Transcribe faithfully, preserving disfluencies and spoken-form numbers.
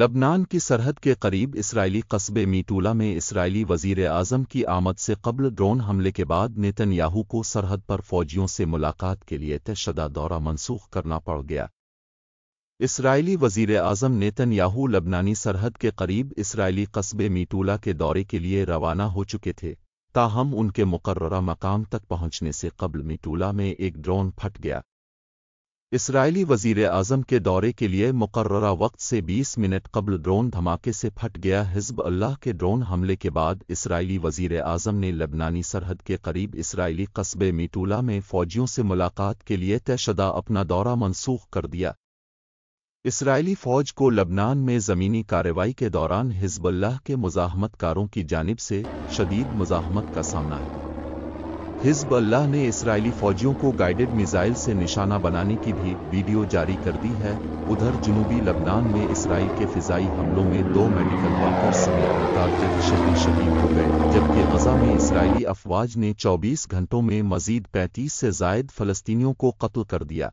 लबनान की सरहद के करीब इसराइली कस्बे मीटूला में इसराइली वजीर आज़म की आमद से कब्ल ड्रोन हमले के बाद नेतन्याहू को सरहद पर फौजियों से मुलाकात के लिए तयशुदा दौरा मंसूख करना पड़ गया। इसराइली वजीर आज़म नेतन्याहू लबनानी सरहद के करीब इसराइली कस्बे मीटूला के दौरे के लिए रवाना हो चुके थे, ताहम उनके मुकर्ररा मकाम तक पहुँचने से कब्ल मीटूला में एक ड्रोन फट गया। इसराइली वजीर आज़म के दौरे के लिए मुकर्ररा वक्त से बीस मिनट कब्ल ड्रोन धमाके से फट गया। हिज़्बुल्लाह के ड्रोन हमले के बाद इसराइली वजीर आज़म ने लबनानी सरहद के करीब इसराइली कस्बे मीटूला में फ़ौजियों से मुलाकात के लिए तयशुदा अपना दौरा मंसूख कर दिया। इसराइली फ़ौज को लबनान में ज़मीनी कार्रवाई के दौरान हिज़्बुल्लाह के मुज़ाहमतकारों की जानिब से शदीद मुज़ाहमत का सामना है। हिज़्बुल्लाह ने इसराइली फ़ौजियों को गाइडेड मिसाइल से निशाना बनाने की भी वीडियो जारी कर दी है। उधर जनूबी लबनान में इसराइल के फ़िज़ाई हमलों में दो मेडिकल वर्कर्स समेत उनतालीस शहीद शहीद हो गए, जबकि गज़ा में इसराइली अफवाज ने चौबीस घंटों में मज़ीद पैंतीस से ज़ायद फ़लस्तीनियों को कत्ल कर दिया।